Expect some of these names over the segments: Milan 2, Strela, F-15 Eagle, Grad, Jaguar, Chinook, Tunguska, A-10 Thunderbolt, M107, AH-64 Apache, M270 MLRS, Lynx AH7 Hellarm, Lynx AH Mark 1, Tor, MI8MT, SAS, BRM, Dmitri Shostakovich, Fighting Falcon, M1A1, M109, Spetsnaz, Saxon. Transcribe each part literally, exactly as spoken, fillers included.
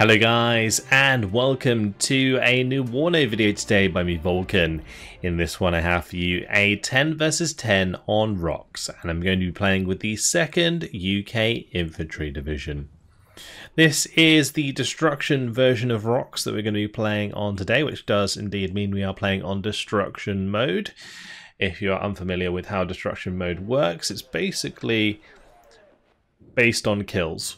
Hello guys, and welcome to a new Warno video today by me, Vulcan. In this one I have for you a ten versus ten on rocks, and I'm going to be playing with the second U K Infantry Division. This is the destruction version of rocks that we're going to be playing on today, which does indeed mean we are playing on destruction mode. If you're unfamiliar with how destruction mode works, it's basically based on kills.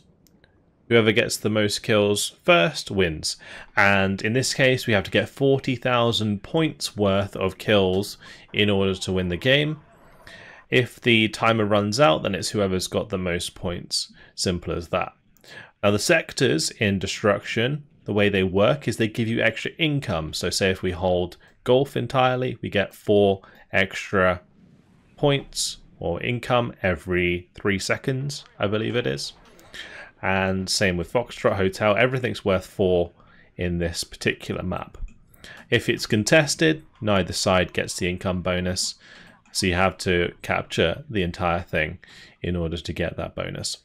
Whoever gets the most kills first wins, and in this case we have to get forty thousand points worth of kills in order to win the game. If the timer runs out, then it's whoever's got the most points, simple as that. Now the sectors in destruction, the way they work is they give you extra income. So say if we hold golf entirely, we get four extra points or income every three seconds, I believe it is. And same with Foxtrot, Hotel, everything's worth four in this particular map. If it's contested, neither side gets the income bonus, so you have to capture the entire thing in order to get that bonus.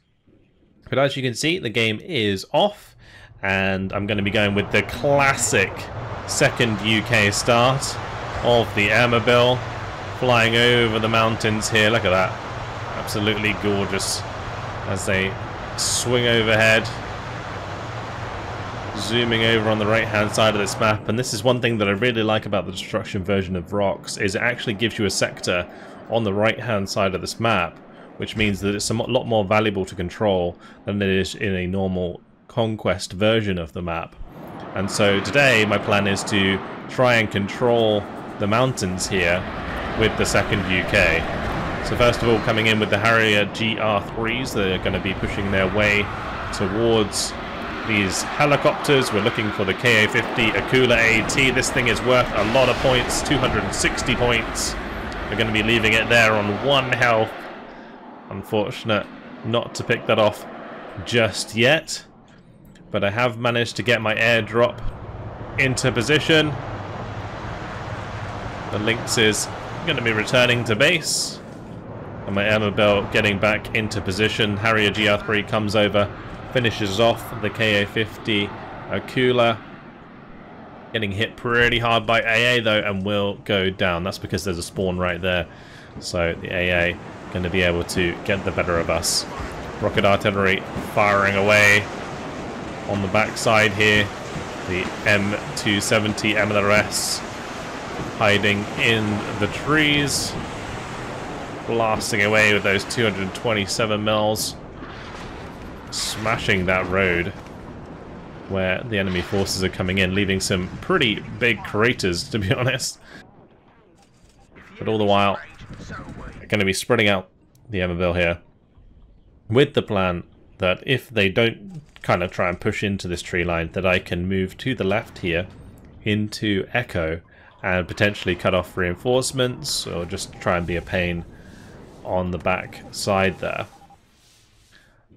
But as you can see, the game is off, and I'm going to be going with the classic second U K start of the Airmobile, flying over the mountains here. Look at that, absolutely gorgeous as they swing overhead, zooming over on the right hand side of this map. And this is one thing that I really like about the destruction version of rocks, is it actually gives you a sector on the right hand side of this map, which means that it's a lot more valuable to control than it is in a normal conquest version of the map. And so today my plan is to try and control the mountains here with the second U K. So first of all, coming in with the Harrier G R threes, they're going to be pushing their way towards these helicopters. We're looking for the Ka fifty Akula AT. This thing is worth a lot of points, two hundred sixty points. We're going to be leaving it there on one health. Unfortunate not to pick that off just yet. But I have managed to get my airdrop into position. The Lynx is going to be returning to base. And my Airmobile getting back into position. Harrier G R three comes over, finishes off the Ka fifty Akula. Getting hit pretty hard by A A though, and will go down. That's because there's a spawn right there. So the A A going to be able to get the better of us. Rocket artillery firing away on the backside here. The M two seventy M L R S hiding in the trees. Blasting away with those two hundred twenty-seven mils, smashing that road where the enemy forces are coming in, leaving some pretty big craters, to be honest. But all the while, they're going to be spreading out the Airmobile here with the plan that if they don't kind of try and push into this tree line, that I can move to the left here into Echo and potentially cut off reinforcements or just try and be a pain on the back side there.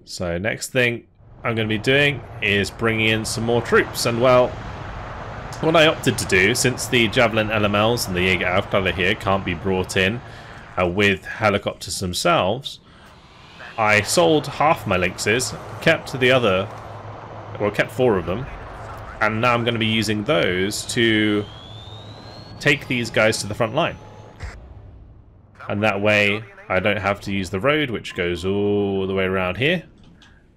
So next thing I'm going to be doing is bringing in some more troops. And well, what I opted to do, since the Javelin L M Ls and the Jäger Aufklärer here can't be brought in uh, with helicopters themselves, I sold half my Lynxes, kept the other, well, kept four of them, and now I'm going to be using those to take these guys to the front line. And that way I don't have to use the road, which goes all the way around here.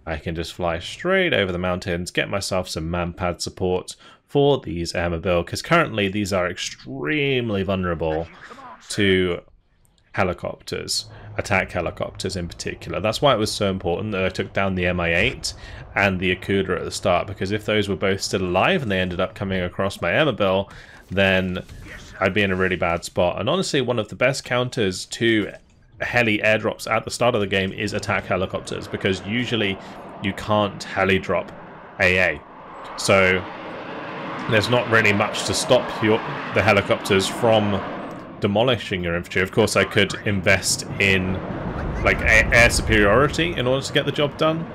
I can just fly straight over the mountains, get myself some manpad support for these Airmobile, because currently these are extremely vulnerable to helicopters, attack helicopters in particular. That's why it was so important that I took down the M I eight and the Akula at the start, because if those were both still alive and they ended up coming across my Airmobile, then I'd be in a really bad spot. And honestly, one of the best counters to heli airdrops at the start of the game is attack helicopters, because usually you can't heli drop A A, so there's not really much to stop your, the helicopters from demolishing your infantry. Of course, I could invest in like air superiority in order to get the job done,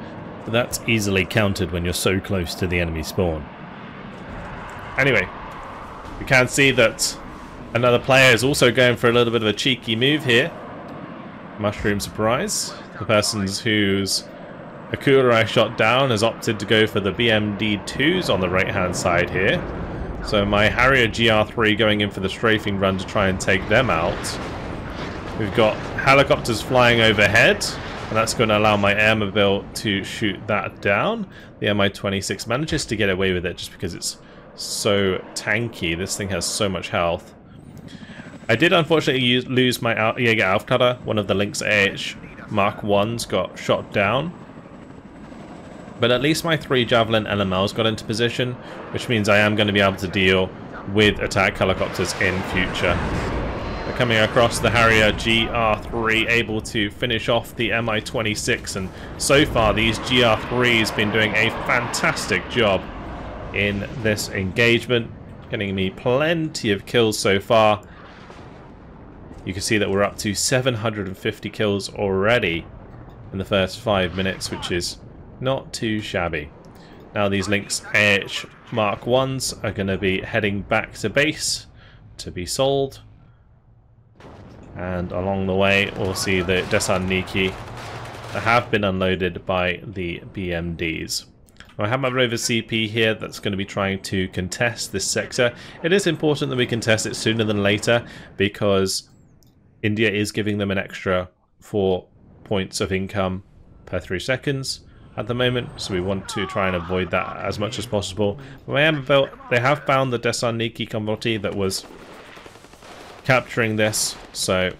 but that's easily countered when you're so close to the enemy spawn. Anyway, you can see that another player is also going for a little bit of a cheeky move here. Mushroom surprise. The person who's Akula I shot down has opted to go for the B M D twos on the right hand side here. So my Harrier G R three going in for the strafing run to try and take them out. We've got helicopters flying overhead, and that's going to allow my air mobile to shoot that down. The M I twenty-six manages to get away with it just because it's so tanky. This thing has so much health. I did unfortunately use, lose my Jäger Aufklärer. One of the Lynx A H Mark ones got shot down. But at least my three Javelin L M Ls got into position, which means I am going to be able to deal with attack helicopters in future. But coming across the Harrier G R three, able to finish off the M I twenty-six, and so far these G R threes been doing a fantastic job in this engagement, getting me plenty of kills so far. You can see that we're up to seven hundred fifty kills already in the first five minutes, which is not too shabby. Now these Lynx A H Mark ones are going to be heading back to base to be sold. And along the way we'll see the Desantniki that have been unloaded by the B M Ds. I have my Rover C P here that's going to be trying to contest this sector. It is important that we contest it sooner than later because India is giving them an extra four points of income per three seconds at the moment, so we want to try and avoid that as much as possible. But they have found the Desantniki Komboti that was capturing this, so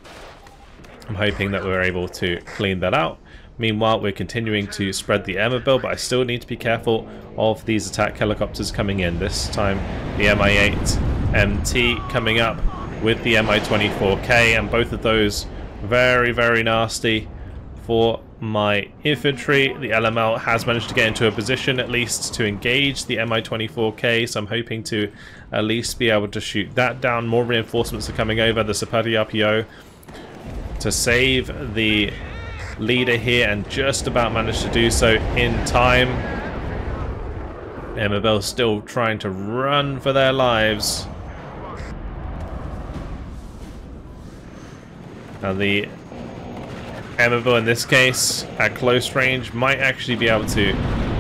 I'm hoping that we're able to clean that out. Meanwhile, we're continuing to spread the air mobile, but I still need to be careful of these attack helicopters coming in. This time the M I eight M T coming up with the M I twenty-four K, and both of those very, very nasty for my infantry. The L M L has managed to get into a position at least to engage the M I twenty-four K, so I'm hoping to at least be able to shoot that down. More reinforcements are coming over, the Sapati R P O to save the leader here, and just about managed to do so in time. Emabel still trying to run for their lives. Now the Emabel in this case at close range might actually be able to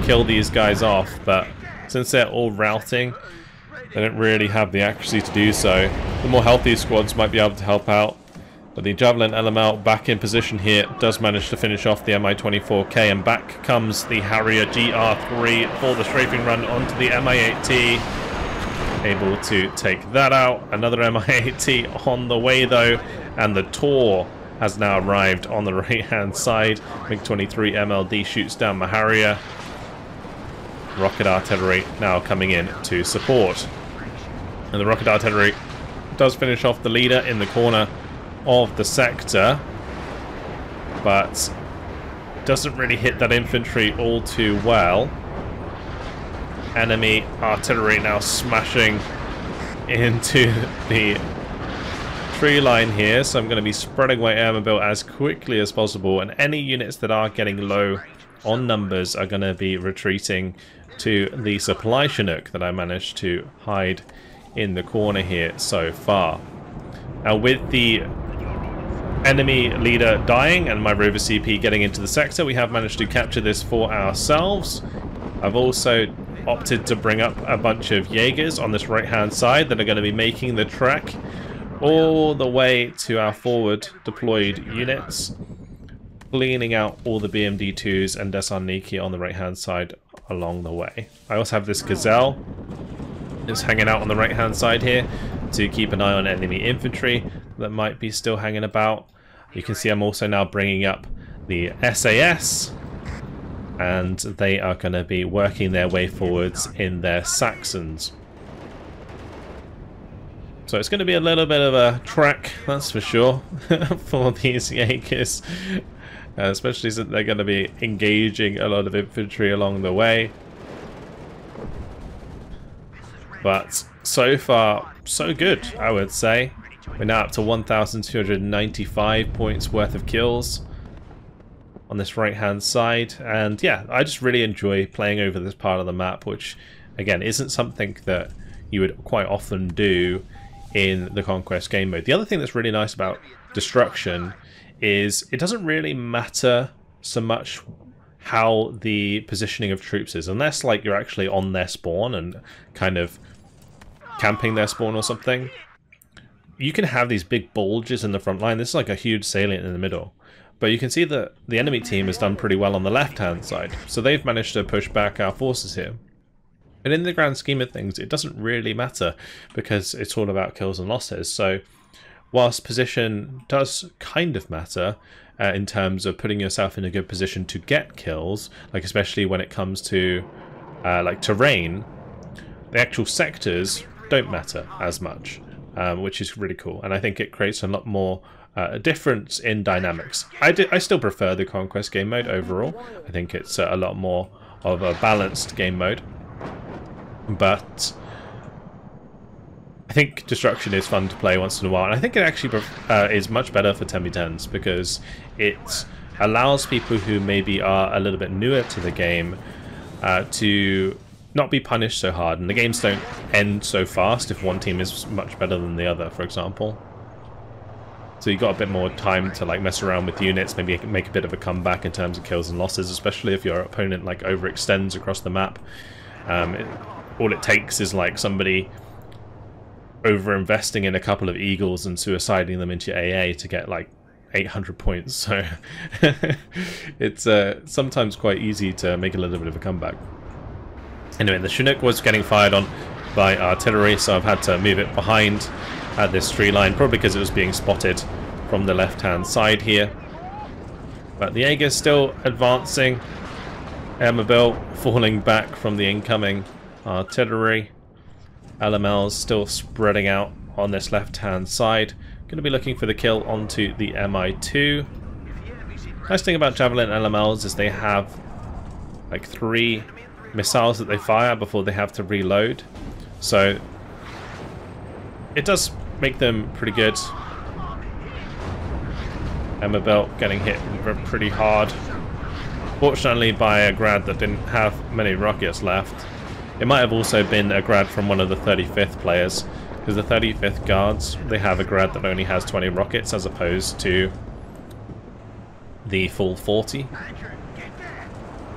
kill these guys off, but since they're all routing, they don't really have the accuracy to do so. The more healthy squads might be able to help out. But the Javelin L M L back in position here does manage to finish off the M I twenty-four K, and back comes the Harrier G R three for the strafing run onto the M I eight T. Able to take that out. Another M I eight T on the way though, and the Tor has now arrived on the right hand side. MiG twenty-three M L D shoots down the Harrier. Rocket artillery now coming in to support. And the rocket artillery does finish off the leader in the corner of the sector, but doesn't really hit that infantry all too well. Enemy artillery now smashing into the tree line here, so I'm going to be spreading my air mobile as quickly as possible, and any units that are getting low on numbers are going to be retreating to the supply Chinook that I managed to hide in the corner here so far. Now with the enemy leader dying and my Rover C P getting into the sector, we have managed to capture this for ourselves. I've also opted to bring up a bunch of Jaegers on this right hand side that are going to be making the trek all the way to our forward deployed units, cleaning out all the B M D twos and Desarnigla on the right hand side along the way. I also have this Gazelle just hanging out on the right hand side here to keep an eye on enemy infantry that might be still hanging about. You can see I'm also now bringing up the S A S, and they are going to be working their way forwards in their Saxons. So it's going to be a little bit of a trek, that's for sure, for these Jaegers, especially since they're going to be engaging a lot of infantry along the way. But so far, so good, I would say. We're now up to one thousand two hundred ninety-five points worth of kills on this right-hand side. And yeah, I just really enjoy playing over this part of the map, which, again, isn't something that you would quite often do in the Conquest game mode. The other thing that's really nice about Destruction is it doesn't really matter so much how the positioning of troops is, unless like you're actually on their spawn and kind of camping their spawn or something. You can have these big bulges in the front line. This is like a huge salient in the middle. But you can see that the enemy team has done pretty well on the left-hand side, so they've managed to push back our forces here. And in the grand scheme of things, it doesn't really matter, because it's all about kills and losses. So whilst position does kind of matter uh, in terms of putting yourself in a good position to get kills, like especially when it comes to uh, like terrain, the actual sectors don't matter as much, um, which is really cool. And I think it creates a lot more Uh, a difference in dynamics. I, do, I still prefer the Conquest game mode overall. I think it's uh, a lot more of a balanced game mode. But I think Destruction is fun to play once in a while. And I think it actually uh, is much better for ten v tens because it allows people who maybe are a little bit newer to the game uh, to not be punished so hard. And the games don't end so fast if one team is much better than the other, for example. So you got a bit more time to like mess around with units, maybe make a bit of a comeback in terms of kills and losses, especially if your opponent like overextends across the map. Um, it, all it takes is like somebody overinvesting in a couple of eagles and suiciding them into A A to get like eight hundred points. So it's uh, sometimes quite easy to make a little bit of a comeback. Anyway, the Chinook was getting fired on by artillery, so I've had to move it behind at this tree line, probably because it was being spotted from the left-hand side here. But the Jaeger's still advancing. Ermobile falling back from the incoming artillery. L M L's still spreading out on this left-hand side. Going to be looking for the kill onto the M I two. Nice thing about Javelin L M Ls is they have like three missiles that they fire before they have to reload. So it does make them pretty good. Ermobile getting hit pretty hard. Fortunately by a Grad that didn't have many rockets left. It might have also been a Grad from one of the thirty-fifth players, because the thirty-fifth Guards, they have a Grad that only has twenty rockets as opposed to the full forty.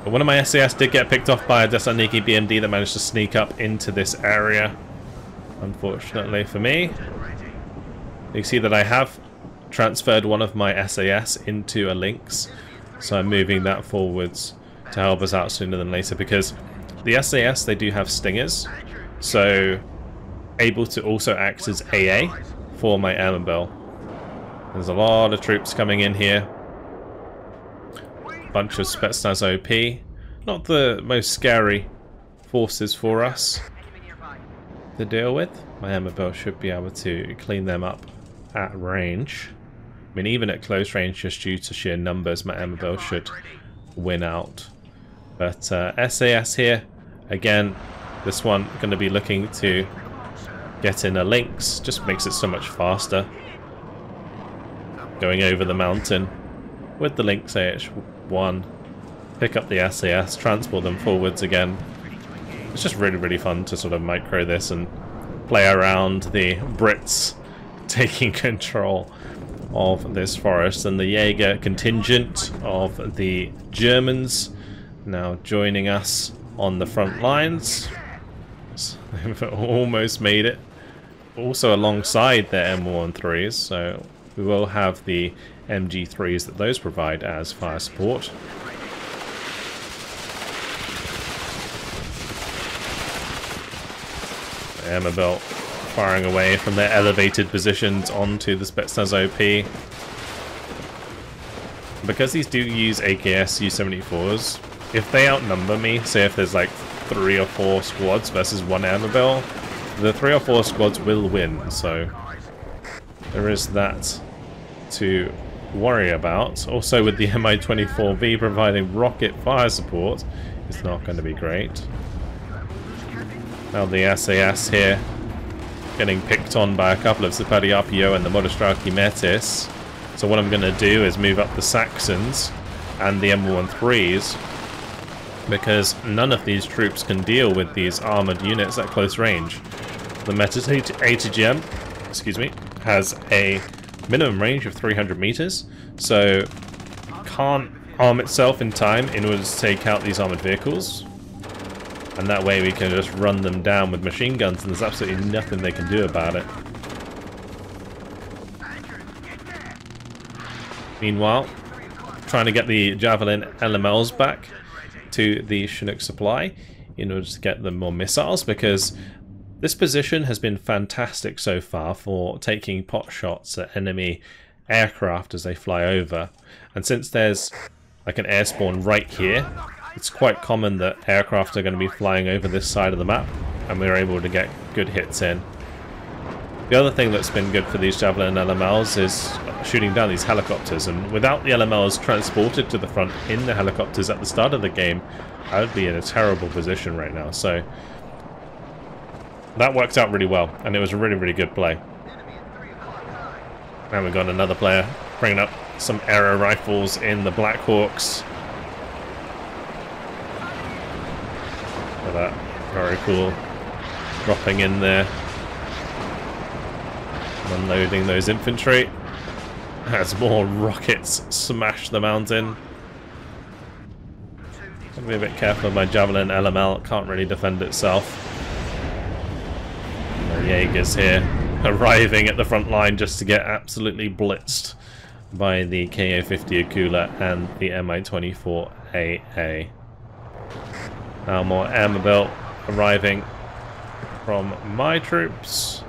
But one of my S A S did get picked off by a Desaniki B M D that managed to sneak up into this area. Unfortunately for me, you see that I have transferred one of my S A S into a Lynx, so I'm moving that forwards to help us out sooner than later, because the S A S, they do have stingers, so able to also act as A A for my Ermobile. There's a lot of troops coming in here, bunch of Spetsnaz O P, not the most scary forces for us to deal with. My Ermobile should be able to clean them up at range. I mean, even at close range, just due to sheer numbers, my Ermobile should win out. But uh, S A S here, again, this one going to be looking to get in a Lynx, just makes it so much faster. Going over the mountain with the Lynx A H one, pick up the S A S, transport them forwards again. It's just really, really fun to sort of micro this and play around the Brits taking control of this forest. And the Jaeger contingent of the Germans now joining us on the front lines. They've almost made it. Also alongside their M one threes, so we will have the M G threes that those provide as fire support. Ermobile firing away from their elevated positions onto the Spetsnaz O P. Because these do use A K S U seventy-fours, if they outnumber me, say if there's like three or four squads versus one Ermobile, the three or four squads will win, so there is that to worry about. Also with the M I twenty-four V providing rocket fire support, it's not going to be great. Now the S A S here getting picked on by a couple of Sipari R P O and the Modostraki Metis. So what I'm going to do is move up the Saxons and the M one threes, because none of these troops can deal with these armoured units at close range. The Metis A T G M, excuse me, has a minimum range of three hundred meters, so can't arm itself in time in order to take out these armoured vehicles. And that way we can just run them down with machine guns and there's absolutely nothing they can do about it. Meanwhile, trying to get the Javelin L M Ls back to the Chinook supply in order to get them more missiles, because this position has been fantastic so far for taking pot shots at enemy aircraft as they fly over. And since there's like an air spawn right here, it's quite common that aircraft are going to be flying over this side of the map and we're able to get good hits in. The other thing that's been good for these Javelin L M Ls is shooting down these helicopters, and without the L M Ls transported to the front in the helicopters at the start of the game, I would be in a terrible position right now. So that worked out really well and it was a really, really good play. And we've got another player bringing up some aero rifles in the Black Hawks. Look at that, very cool. Dropping in there. Unloading those infantry as more rockets smash the mountain. Gotta be a bit careful of my Javelin L M L, it can't really defend itself. And the Jaegers here arriving at the front line just to get absolutely blitzed by the Ka fifty Akula and the M I twenty-four A A. Now more armor belt arriving from my troops.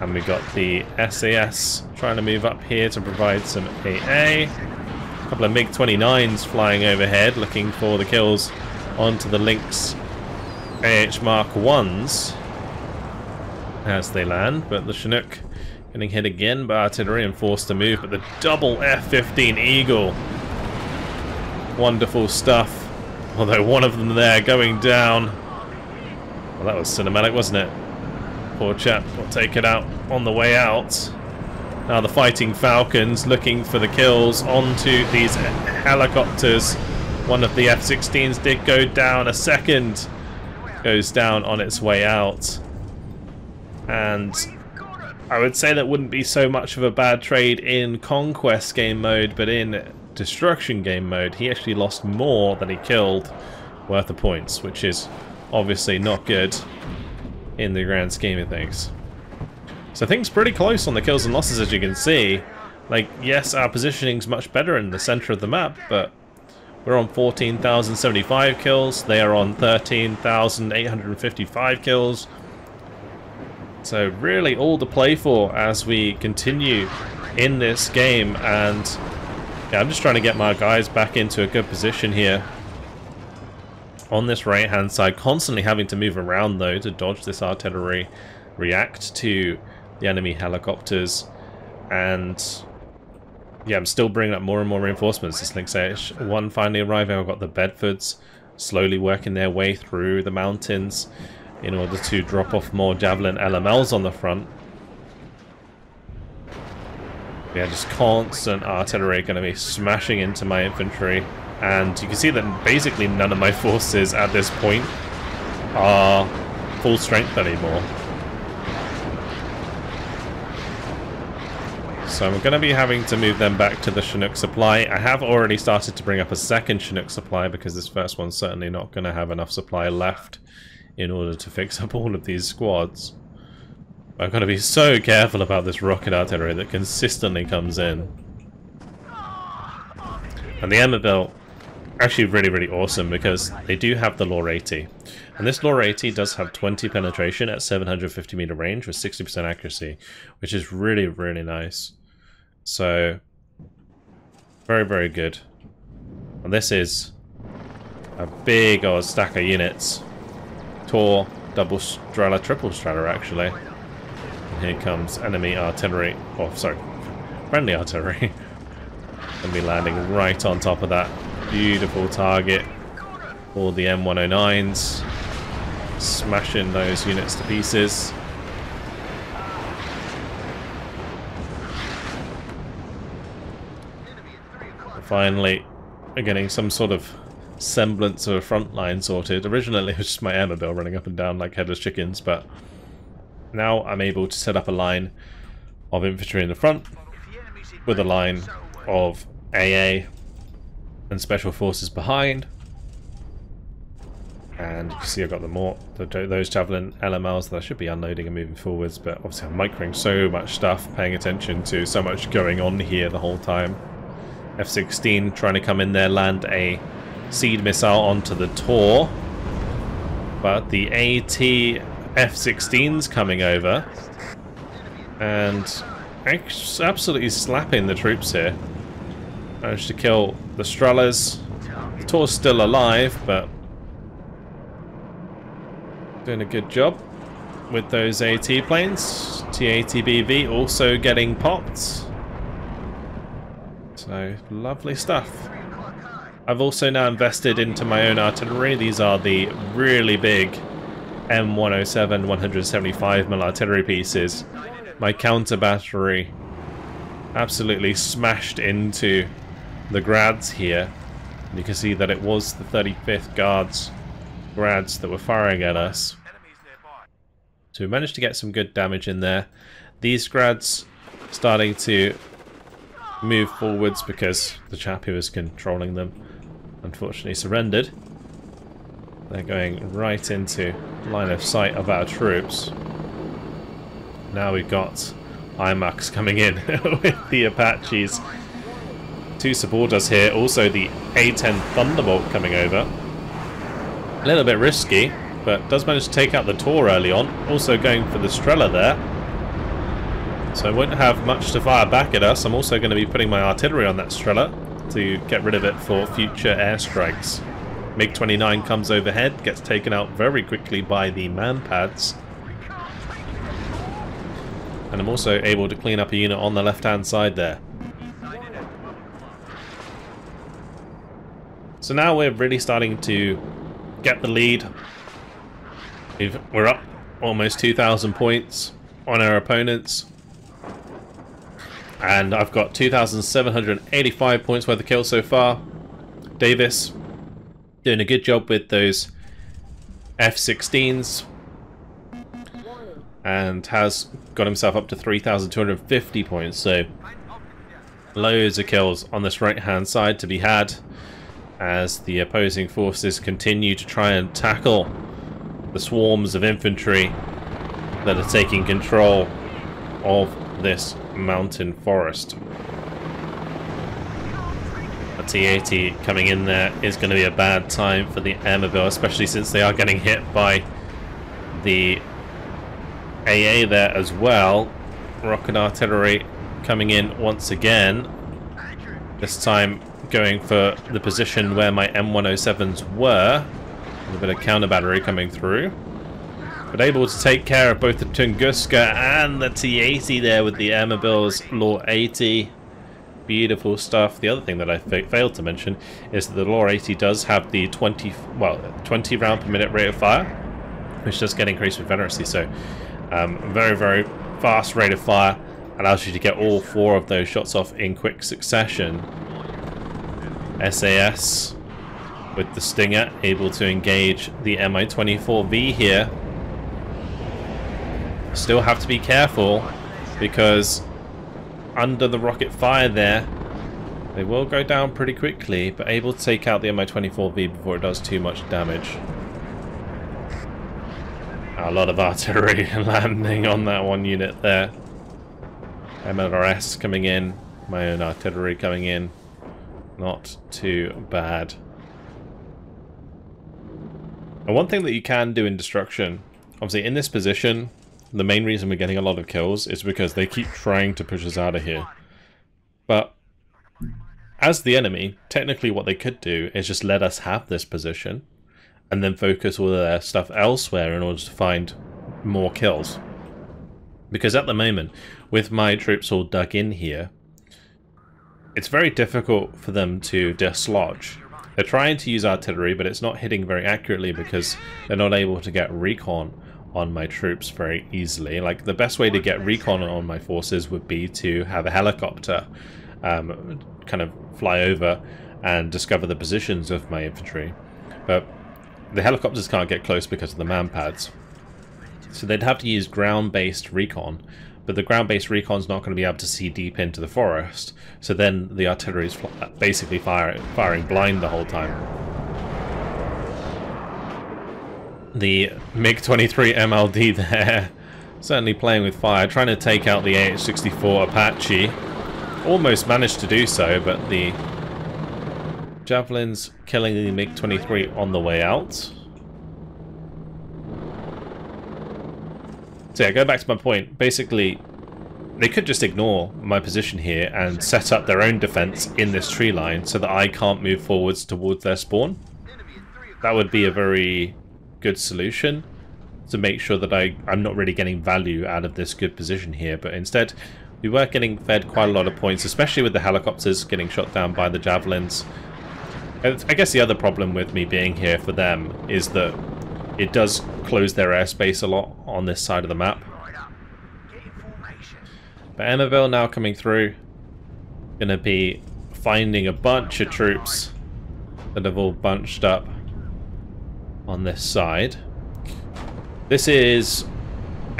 And we got the S A S trying to move up here to provide some A A. A couple of MiG twenty-nines flying overhead looking for the kills onto the Lynx A H Mark ones as they land. But the Chinook getting hit again by artillery and forced to move. But the double F fifteen Eagle. Wonderful stuff. Although one of them there going down. Well, that was cinematic, wasn't it? Poor chap will take it out on the way out. Now the Fighting Falcons looking for the kills onto these helicopters. One of the F sixteens did go down. A second goes down on its way out. And I would say that wouldn't be so much of a bad trade in Conquest game mode, but in Destruction game mode, he actually lost more than he killed worth of points, which is obviously not good in the grand scheme of things. So things pretty close on the kills and losses, as you can see. Like, yes, our positioning's much better in the center of the map, but we're on fourteen thousand seventy-five kills, they are on thirteen thousand eight hundred fifty-five kills. So really all to play for as we continue in this game, and yeah, I'm just trying to get my guys back into a good position here on this right hand side, constantly having to move around though to dodge this artillery, react to the enemy helicopters, and yeah, I'm still bringing up more and more reinforcements. This Lynx A H one finally arriving. I've got the Bedfords slowly working their way through the mountains in order to drop off more Javelin L M Ls on the front. Yeah, just constant artillery going to be smashing into my infantry. And you can see that basically none of my forces at this point are full strength anymore. So I'm going to be having to move them back to the Chinook supply. I have already started to bring up a second Chinook supply because this first one's certainly not going to have enough supply left in order to fix up all of these squads. I've got to be so careful about this rocket artillery that consistently comes in. And the armor belt, actually really, really awesome because they do have the Lore eighty. And this Lore eighty does have twenty penetration at seven hundred fifty meter range with sixty percent accuracy, which is really, really nice. So, very, very good. And this is a big old stack of units. Tor, double Strela, triple Strela actually. And here comes enemy artillery, oh sorry, friendly artillery. Gonna be landing right on top of that beautiful target. All the M one oh nines, smashing those units to pieces. And finally, we're getting some sort of semblance of a front line sorted. Originally, it was just my armor bill running up and down like headless chickens, but now I'm able to set up a line of infantry in the front with a line of A A and Special Forces behind. And you can see I've got the more the, those Javelin L M Ls that I should be unloading and moving forwards, but obviously I'm microing so much stuff, paying attention to so much going on here the whole time. F sixteen trying to come in there, land a seed missile onto the Tor, but the A T F sixteen's coming over and absolutely slapping the troops here. Managed to kill the Strelas. The Tor's still alive, but doing a good job with those AT planes. T A T B V also getting popped. So, lovely stuff. I've also now invested into my own artillery. These are the really big M one oh seven one seventy-five millimeter artillery pieces. My counter battery absolutely smashed into the Grads here. You can see that it was the thirty-fifth Guards Grads that were firing at us. So we managed to get some good damage in there. These Grads starting to move forwards because the chap who was controlling them unfortunately surrendered. They're going right into line of sight of our troops. Now we've got I MACs coming in with the Apaches to support us here. Also the A ten Thunderbolt coming over. A little bit risky, but does manage to take out the Tor early on. Also going for the Strela there. So I won't have much to fire back at us. I'm also going to be putting my artillery on that Strela to get rid of it for future airstrikes. MiG twenty-nine comes overhead, gets taken out very quickly by the man pads. And I'm also able to clean up a unit on the left-hand side there. So now we're really starting to get the lead. We've, we're up almost two thousand points on our opponents. And I've got two thousand seven hundred eighty-five points worth of kills so far. Davis doing a good job with those F sixteens. And has got himself up to three thousand two hundred fifty points, so loads of kills on this right-hand side to be had as the opposing forces continue to try and tackle the swarms of infantry that are taking control of this mountain forest. A T eighty coming in there is going to be a bad time for the Airmobile, especially since they are getting hit by the A A there as well. Rocket artillery coming in once again. This time going for the position where my M one oh sevens were. A bit of counter battery coming through. But able to take care of both the Tunguska and the T eighty there with the Airmobile's Lore eighty. Beautiful stuff. The other thing that I failed to mention is that the Lore eighty does have the twenty, well, twenty round per minute rate of fire, which does get increased with Veneracy. So Um, very, very fast rate of fire allows you to get all four of those shots off in quick succession. S A S with the Stinger able to engage the M I twenty-four V here. Still have to be careful because under the rocket fire there they will go down pretty quickly, but able to take out the M I twenty-four V before it does too much damage. A lot of artillery landing on that one unit there. M L R S coming in. My own artillery coming in. Not too bad. And one thing that you can do in destruction, obviously in this position, the main reason we're getting a lot of kills is because they keep trying to push us out of here. But as the enemy, technically what they could do is just let us have this position and then focus all their stuff elsewhere in order to find more kills. Because at the moment, with my troops all dug in here, it's very difficult for them to dislodge. They're trying to use artillery, but it's not hitting very accurately because they're not able to get recon on my troops very easily. Like, the best way to get recon on my forces would be to have a helicopter um, kind of fly over and discover the positions of my infantry. But the helicopters can't get close because of the man pads. So they'd have to use ground-based recon, but the ground-based recon's not going to be able to see deep into the forest, so then the artillery is basically fire firing blind the whole time. The MiG twenty-three M L D there, certainly playing with fire, trying to take out the A H sixty-four Apache. Almost managed to do so, but the Javelins killing the MiG twenty-three on the way out. So yeah, go back to my point. Basically, they could just ignore my position here and set up their own defense in this tree line so that I can't move forwards towards their spawn. That would be a very good solution to make sure that I, I'm not really getting value out of this good position here. But instead, we were getting fed quite a lot of points, especially with the helicopters getting shot down by the Javelins. I guess the other problem with me being here for them is that it does close their airspace a lot on this side of the map. But Emmerville now coming through, going to be finding a bunch of troops that have all bunched up on this side. This is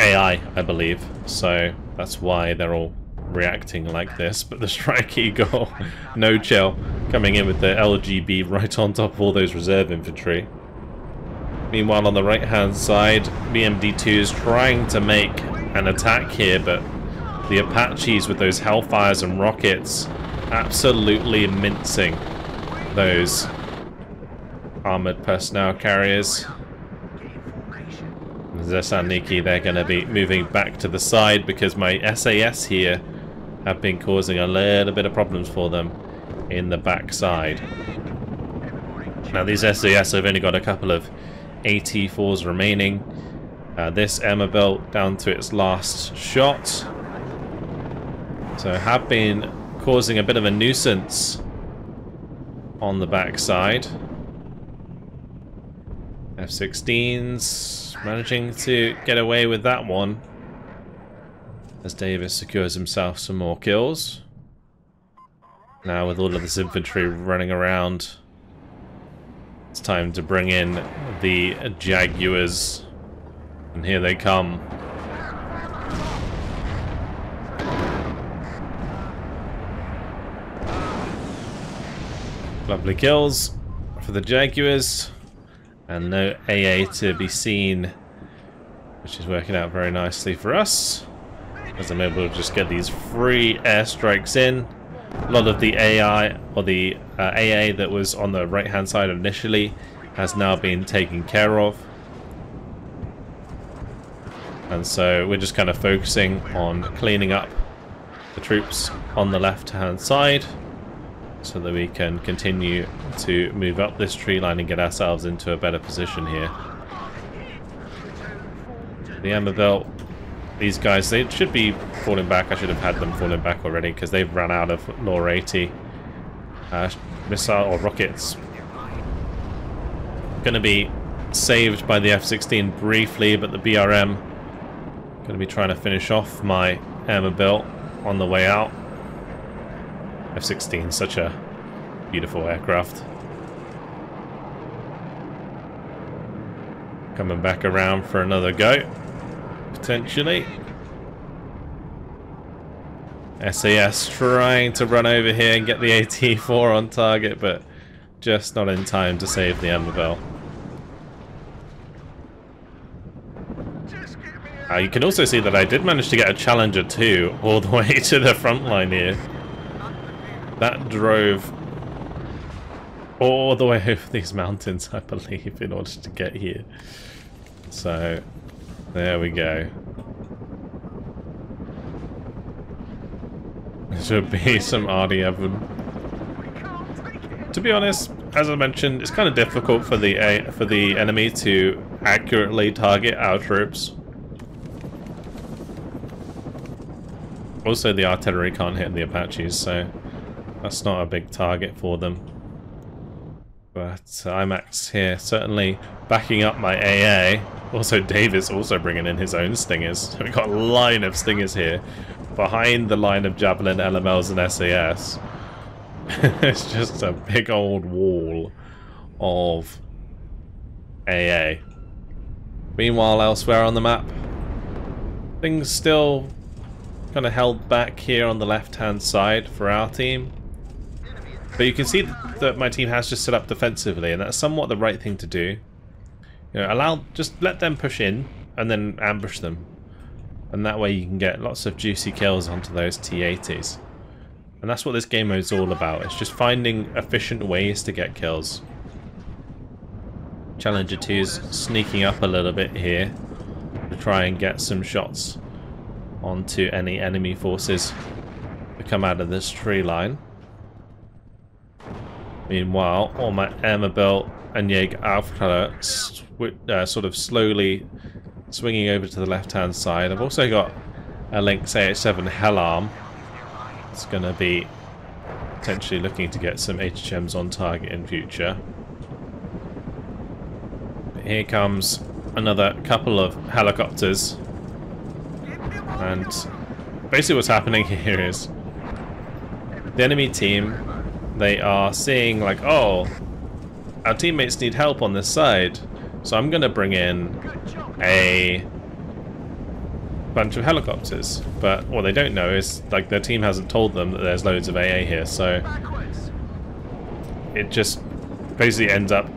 A I, I believe, so that's why they're all reacting like this. But the Strike Eagle, no chill, coming in with the L G B right on top of all those reserve infantry. Meanwhile, on the right-hand side, B M D two is trying to make an attack here, but the Apaches with those Hellfires and rockets absolutely mincing those armoured personnel carriers. Desantniki, they're going to be moving back to the side because my S A S here have been causing a little bit of problems for them in the backside. Now, these S A S have only got a couple of A T fours remaining. Uh, this Emmerville down to its last shot, so have been causing a bit of a nuisance on the backside. F sixteens managing to get away with that one as Davis secures himself some more kills. Now with all of this infantry running around, it's time to bring in the Jaguars, and here they come. Lovely kills for the Jaguars, and no A A to be seen, which is working out very nicely for us, as I'm able to just get these free airstrikes in. A lot of the A I, or the uh, A A that was on the right hand side initially, has now been taken care of. And so we're just kind of focusing on cleaning up the troops on the left hand side so that we can continue to move up this tree line and get ourselves into a better position here. The Emmerville, these guys, they should be falling back. I should have had them falling back already because they've run out of Lore eighty uh, missile or rockets. Going to be saved by the F sixteen briefly, but the B R M going to be trying to finish off my Emmerville on the way out. F sixteen, such a beautiful aircraft. Coming back around for another go, potentially. S A S trying to run over here and get the A T four on target, but just not in time to save the Emmerville. Uh, you can also see that I did manage to get a Challenger two all the way to the front line here. That drove all the way over these mountains, I believe, in order to get here. So there we go. This would be some arty oven. To be honest, as I mentioned, it's kind of difficult for the uh, for the enemy to accurately target our troops. Also, the artillery can't hit the Apaches, so that's not a big target for them. But IMAX here certainly backing up my A A. Also, Davis also bringing in his own Stingers. We've got a line of Stingers here behind the line of Javelin L M Ls and S A S. It's just a big old wall of A A. Meanwhile, elsewhere on the map, things still kind of held back here on the left-hand side for our team. But you can see that my team has just set up defensively, and that's somewhat the right thing to do. You know, allow, just let them push in and then ambush them. And that way you can get lots of juicy kills onto those T eighties. And that's what this game mode is all about. It's just finding efficient ways to get kills. Challenger two's sneaking up a little bit here to try and get some shots onto any enemy forces that come out of this tree line. Meanwhile, all my Armor-Belt and Jäger Aufklärer uh, sort of slowly swinging over to the left-hand side. I've also got a Lynx A H seven Hellarm. It's going to be potentially looking to get some H H Ms on target in future. But here comes another couple of helicopters. And basically what's happening here is the enemy team, they are seeing like, oh, our teammates need help on this side. So I'm going to bring in a bunch of helicopters. But what they don't know is like their team hasn't told them that there's loads of A A here. So it just basically ends up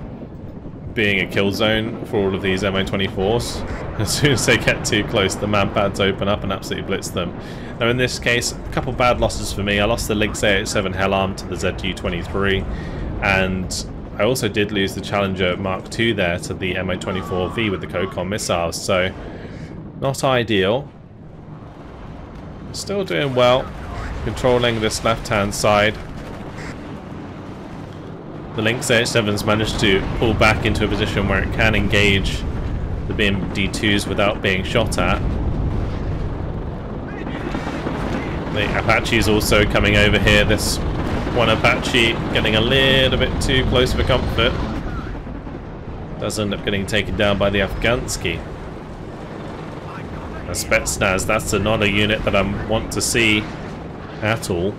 being a kill zone for all of these M I twenty-fours. As soon as they get too close, the manpads open up and absolutely blitz them. Now in this case, a couple bad losses for me. I lost the Lynx A H seven Hellarm to the Z U twenty-three, and I also did lose the Challenger Mark two there to the M I twenty-four V with the COCOM missiles, so not ideal. Still doing well, controlling this left-hand side. The Lynx A H seven's managed to pull back into a position where it can engage the B M D twos without being shot at. The Apache is also coming over here. This one Apache getting a little bit too close for comfort. Does end up getting taken down by the Afghansky. A Spetsnaz, that's not a unit that I want to see at all.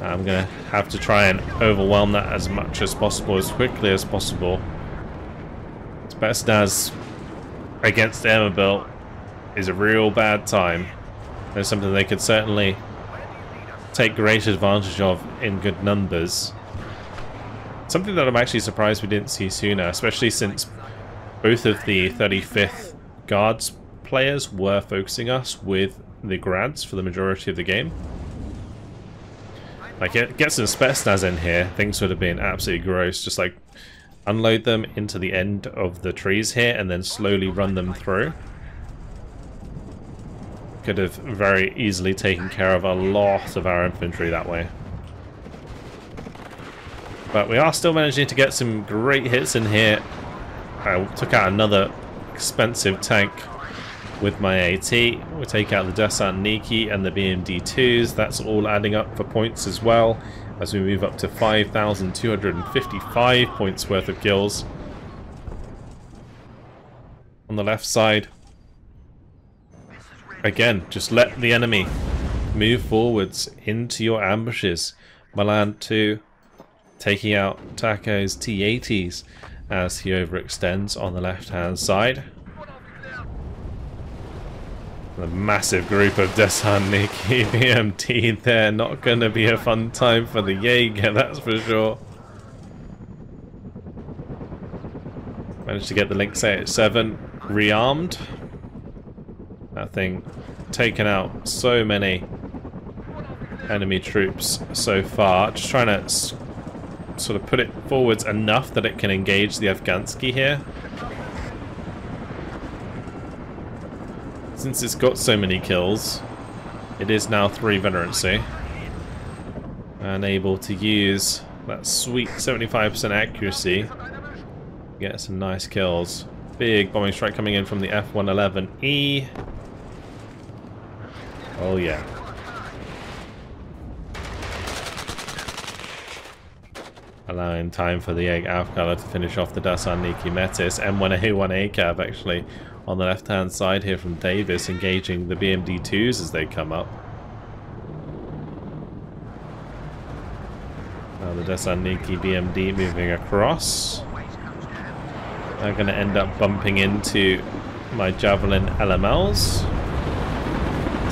I'm going to have to try and overwhelm that as much as possible, as quickly as possible. Spetsnaz against Armor-Belt is a real bad time. There's something they could certainly take great advantage of in good numbers. Something that I'm actually surprised we didn't see sooner, especially since both of the thirty-fifth Guards players were focusing us with the Grads for the majority of the game. Like, get, get some Spetsnaz in here, things would have been absolutely gross. Just like unload them into the end of the trees here and then slowly run them through. Could have very easily taken care of a lot of our infantry that way. But we are still managing to get some great hits in here. I took out another expensive tank with my AT. We'll take out the Desantniki and the B M D twos. That's all adding up for points as well, as we move up to five thousand two hundred fifty-five points worth of kills. On the left side, again, just let the enemy move forwards into your ambushes. Milan two taking out Taco's T eighties as he overextends on the left-hand side. The massive group of Desarnigla B M T there, not going to be a fun time for the Jaeger, that's for sure. Managed to get the Lynx A H seven rearmed. That thing taken out so many enemy troops so far. Just trying to s sort of put it forwards enough that it can engage the Afghansky here. Since it's got so many kills, it is now three venerancy and able to use that sweet seventy-five percent accuracy. Get some nice kills. Big bombing strike coming in from the F one eleven E. Oh yeah. Allowing time for the Jäger Aufklärer to finish off the Desarniki Metis. M one A one A C A B actually on the left hand side here from Davis, engaging the B M D twos as they come up. Now the Desarniki B M D moving across. I'm going to end up bumping into my Javelin L M Ls.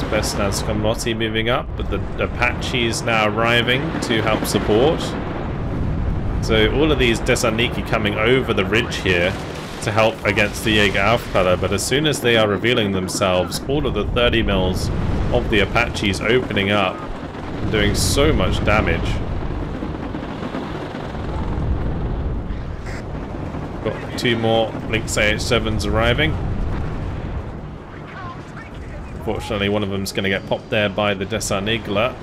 It's best as Komboti moving up, but the Apaches now arriving to help support. So all of these Desaniki coming over the ridge here to help against the Jäger Aufklärer, but as soon as they are revealing themselves, all of the thirty mils of the Apaches opening up and doing so much damage. Got two more Lynx A H sevens arriving. Fortunately, one of them's going to get popped there by the Desarnigla.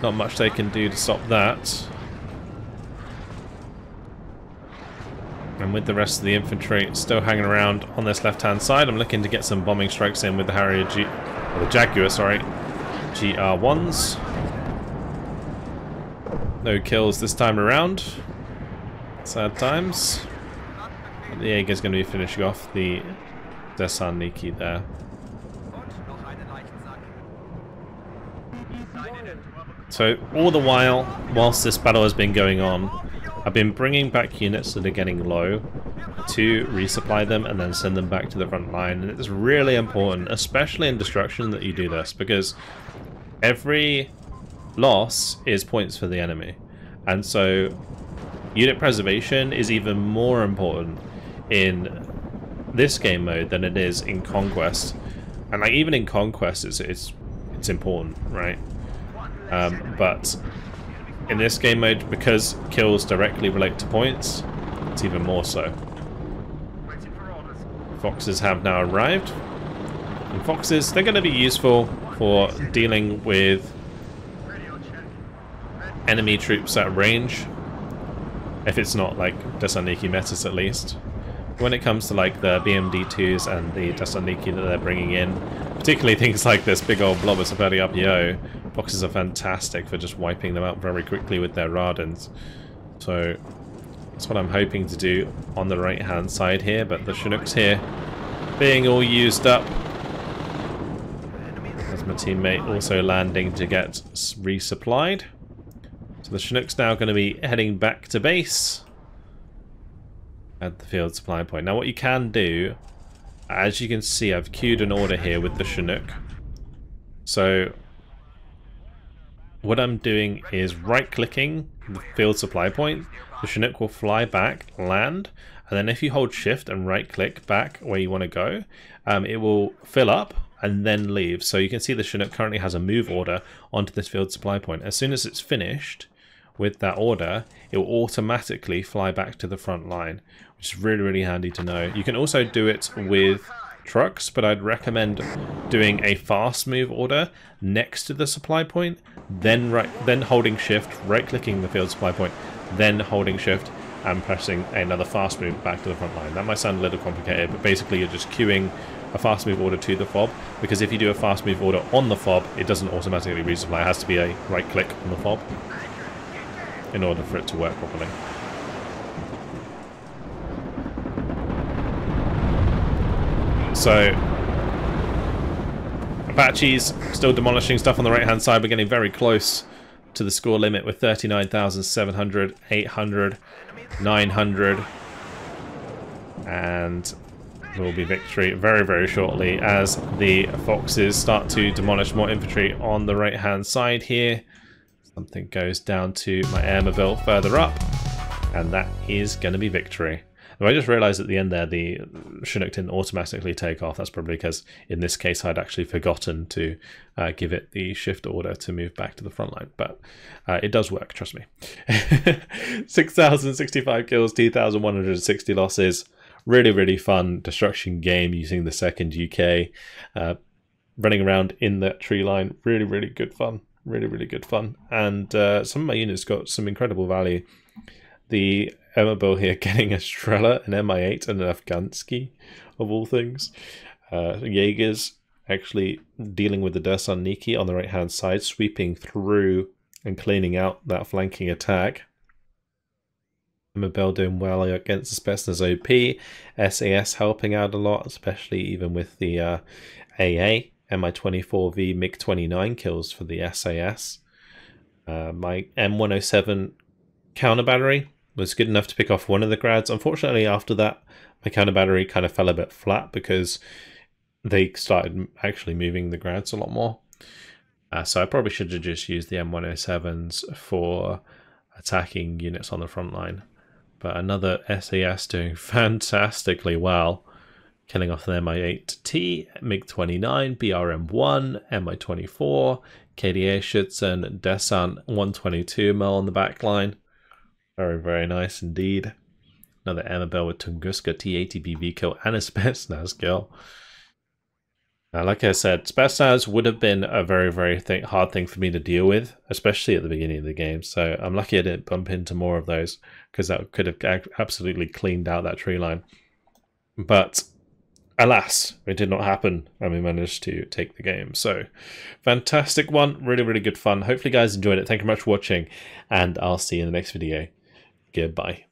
Not much they can do to stop that. And with the rest of the infantry still hanging around on this left-hand side, I'm looking to get some bombing strikes in with the Harrier G... or the Jaguar, sorry. G R ones. No kills this time around. Sad times. But the Jaeger's going to be finishing off the Desarniki there. So all the while, whilst this battle has been going on, I've been bringing back units that are getting low to resupply them and then send them back to the front line. And it's really important, especially in destruction, that you do this, because every loss is points for the enemy. And so unit preservation is even more important in this game mode than it is in Conquest. And like even in Conquest, it's, it's, it's important, right? Um, but in this game mode, because kills directly relate to points, it's even more so. Foxes have now arrived. And Foxes, they're going to be useful for dealing with enemy troops at range. If it's not like Desaniki metas, at least. When it comes to like the B M D twos and the Desaniki that they're bringing in, particularly things like this big old blob of thirty R P O, Foxes are fantastic for just wiping them out very quickly with their Radans. So that's what I'm hoping to do on the right hand side here, but the Chinooks here being all used up. There's my teammate also landing to get resupplied. So the Chinooks now going to be heading back to base at the field supply point. Now what you can do, as you can see, I've queued an order here with the Chinook. So what I'm doing is right-clicking the field supply point. The Chinook will fly back, land, and then if you hold shift and right-click back where you want to go, um, it will fill up and then leave. So you can see the Chinook currently has a move order onto this field supply point. As soon as it's finished with that order, it will automatically fly back to the front line, which is really, really handy to know. You can also do it with trucks, but I'd recommend doing a fast move order next to the supply point, then right then holding shift, right clicking the field supply point, then holding shift and pressing another fast move back to the front line. That might sound a little complicated, but basically you're just queuing a fast move order to the fob, because if you do a fast move order on the fob, it doesn't automatically resupply. It has to be a right click on the fob in order for it to work properly. So Apaches still demolishing stuff on the right hand side. We're getting very close to the score limit with thirty-nine thousand seven hundred, eight hundred, nine hundred, and will be victory very, very shortly as the Foxes start to demolish more infantry on the right hand side here. Something goes down to my airmobile further up, and that is going to be victory. I just realized at the end there the Chinook didn't automatically take off. That's probably because in this case I'd actually forgotten to uh, give it the shift order to move back to the front line, but uh, it does work, trust me. six thousand sixty-five kills, two thousand one hundred sixty losses. Really, really fun destruction game using the second U K. Uh, running around in that tree line. Really, really good fun. Really, really good fun. And uh, some of my units got some incredible value. The Airmobile here getting a Strela, an M I eight, and an Afghansky, of all things. Uh, Jaegers actually dealing with the Desarniki on the right-hand side, sweeping through and cleaning out that flanking attack. Airmobile doing well against the Spetsnaz O P. S A S helping out a lot, especially even with the uh, A A. M I twenty-four V MiG twenty-nine kills for the S A S. Uh, my M one oh seven counter battery was good enough to pick off one of the grads. Unfortunately, after that, my counter battery kind of fell a bit flat because they started actually moving the Grads a lot more. Uh, so I probably should have just used the M one oh sevens for attacking units on the front line. But another S A S doing fantastically well, killing off the M I eight M T, MiG twenty-nine, B R M one, M I twenty-four, K D A Schützen, Desant one twenty-two M L on the back line. Very, very nice indeed. Another Amabel with Tunguska, T eighty B V kill, and a Spetsnaz kill. Now, like I said, Spetsnaz would have been a very, very th hard thing for me to deal with, especially at the beginning of the game. So I'm lucky I didn't bump into more of those, because that could have absolutely cleaned out that tree line. But alas, it did not happen, and we managed to take the game. So fantastic one. Really, really good fun. Hopefully you guys enjoyed it. Thank you very much for watching, and I'll see you in the next video. Goodbye.